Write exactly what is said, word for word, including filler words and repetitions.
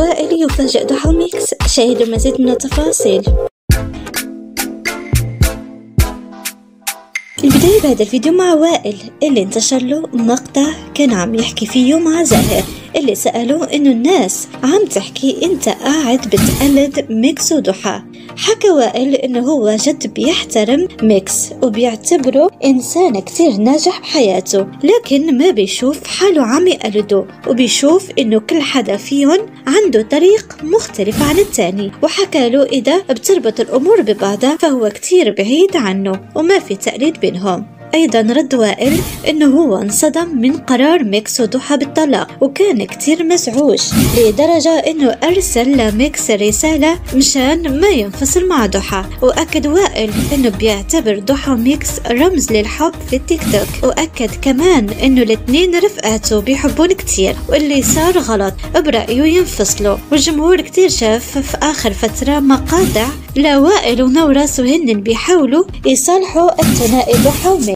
وائل يفاجئ ضحى ومكس. شاهدوا مزيد من التفاصيل. البداية بهذا الفيديو مع وائل اللي انتشر له مقطع كان عم يحكي فيه مع زاهر اللي سألوه انه الناس عم تحكي انت قاعد بتقلد مكس وضحى. حكى وائل انه هو جد بيحترم مكس وبيعتبره انسان كتير ناجح بحياته، لكن ما بيشوف حاله عم يقلده وبيشوف انه كل حدا فيهم عنده طريق مختلف عن التاني، وحكى له اذا بتربط الامور ببعضها فهو كتير بعيد عنه وما في تقليد بينهم. ايضا رد وائل انه هو انصدم من قرار مكس وضحى بالطلاق وكان كتير مزعوج لدرجة انه ارسل لمكس رسالة مشان ما ينفصل مع ضحى. واكد وائل انه بيعتبر ضحى ومكس رمز للحب في التيك توك، واكد كمان انه الاتنين رفقاته بيحبون كتير واللي صار غلط برايه ينفصلوا. والجمهور كتير شاف في اخر فترة مقاطع لوائل ونورس وهن بيحاولوا يصالحوا الثنائي ضحى ومكس.